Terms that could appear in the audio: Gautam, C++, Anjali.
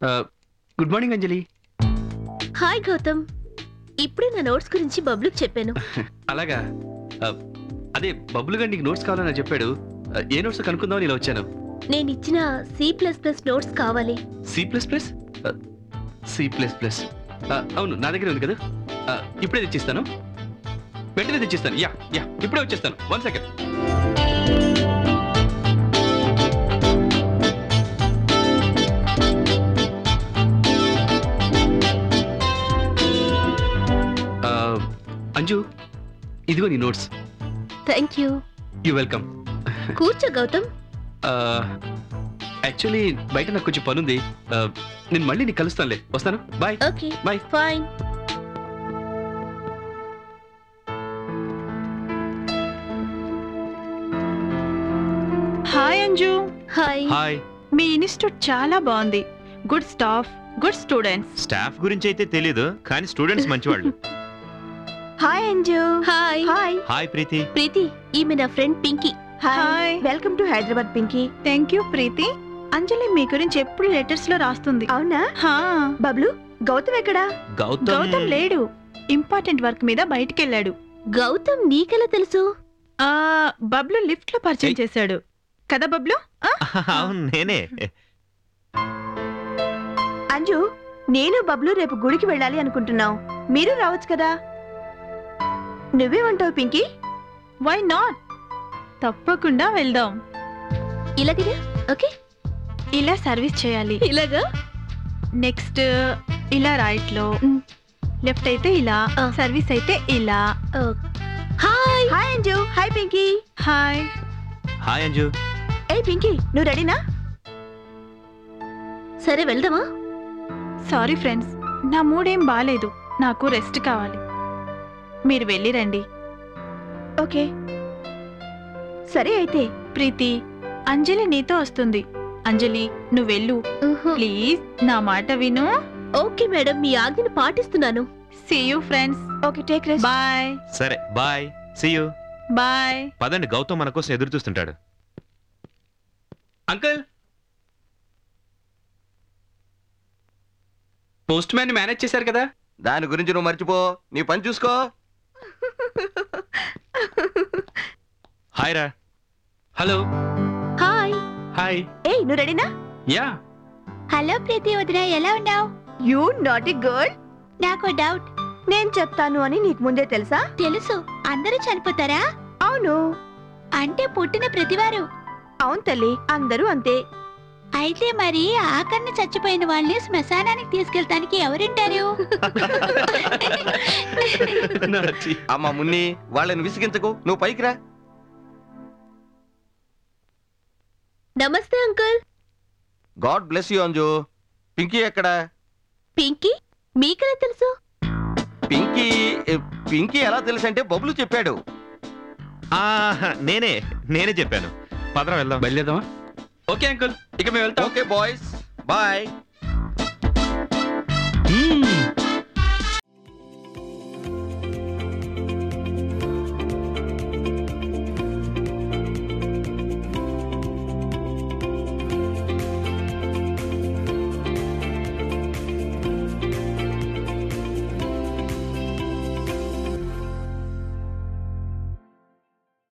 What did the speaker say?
Good morning, Anjali. Hi, Gautam. ఇప్పుడే నా notes గురించి బబ్లుకి చెప్పాను. అలాగా? అదే బబ్లుగా నీకు నోట్స్ కావాలని చెప్పాడు. ఏ నోట్స్ కనుక్కుందామని ఇలా వచ్చాను. నేను ఇచ్చిన C++ నోట్స్ కావాలి. C++? అవును, నా దగ్గర ఉంది కదా. ఇప్పుడే తెచ్చిస్తాను, వెంటనే తెచ్చిస్తాను. యా ఇప్పుడే వచ్చేస్తాను. 1 సెకండ్. అంజు, ఇదిగో నీ notes. Thank you. You welcome. కూర్చో గౌతమ్. యాక్చువల్లీ బయట నాకు కొంచెం పనుంది. నేను మళ్ళీ నీకు కలుస్తానులే, వస్తాను. Bye. Okay, bye. Fine. Hi Anju. Hi. Hi. మీ ఇన్స్టిట్యూట్ చాలా బాగుంది. Good staff, good students. Staff గురించి అయితే తెలీదు, కానీ స్టూడెంట్స్ మంచివాళ్ళు. Hi Anju. Hi. Hi. Hi Preethi. Preethi, ఈమె నా friend Pinky. Hi. Welcome to Hyderabad Pinky. Thank you Preethi. Anjali మీ గురించి ఎప్పుడు లెటర్స్ లో రాస్తుంది. అవునా? హా. బబ్లు, గౌతమ్ ఎక్కడా? గౌతమ్ లేడు, ఇంపార్టెంట్ వర్క్ మీద బయటికి వెళ్ళాడు. గౌతమ్ నీకెలా తెలుసు? బబ్లు లిఫ్ట్ లో పరిచయం చేశాడు కదా బబ్లు. అవును నేనే. అంజు, నేను బబ్లు రేపు గుడికి వెళ్ళాలి అనుకుంటున్నాం. మీరు రావచ్చు కదా. నువ్వేమంటావు పింకీ? Why not? తప్పకుండా వెళ్దాం. ఇలాగే? ఓకే, ఇలా సర్వీస్ చేయాలి. ఇలాగా? నెక్స్ట్ ఇలా రైట్ లో, లెఫ్ట్ అయితే ఇలా, సర్వీస్ అయితే ఇలా. Hi. Hi Anju. Hi Pinky. Hi. Hi Anju. ఏ పింకీ, నువ్వు రెడీనా? సరే వెళ్దామా? సారీ ఫ్రెండ్స్, నా మూడేం బాలేదు. నాకు రెస్ట్ కావాలి. మీరు వెళ్ళి రండి. ఓకే, సరే అయితే. ప్రీతి, అంజలి నీతో వస్తుంది. అంజలి నువ్వు వెళ్ళు ప్లీజ్. నా మాట విను. ఓకే మేడం, మీ ఆజ్ఞను పాటిస్తున్నాను. See you friends. Okay, take rest. Bye. సరే బై. See you. బై. పదండి, గౌతమ్ మన కోసం ఎదురు చూస్తుంటాడు. అంకుల్, పోస్ట్ మ్యాన్ మేనేజ్ చేశారు కదా, దాని గురించి నువ్వు మర్చిపో, నీ పని చూసుకో. హాయ్ రా. హలో. హాయ్. హాయ్. ఏయ్, నువ్వు రెడీనా? యా. హలో ప్రీతి వదినా, ఎలా ఉన్నావు? You naughty girl. నాకు డౌట్. నేను చెప్తాను అని నీకు ముందే తెలుసా? తెలుసు. అందరూ చనిపోతారా? అవును. అంటే పుట్టిన ప్రతివారు? అవును తల్లి, అందరూ అంతే. అయితే మరి ఆఖరిని చచ్చిపోయిన వాళ్ళని శ్మశానానికి తీసుకెళ్తానికి ఎవరుంటారు? అమ్మా మున్ని, వాళ్ళని విసిగించకు, నువ్వు పైకి రా. నమస్తే uncle. God bless you Anju. Pinky ఎక్కడ? పింకీ మీకెలా తెలుసు? పింకీ ఎలా తెలుసు అంటే బబ్లు చెప్పాడు. నేనే చెప్పాను. పదరా వెళ్దాం. బయలుదేరదామా? ఓకే అంకుల్, ఇక మేము వెళ్తాం. Okay boys, bye.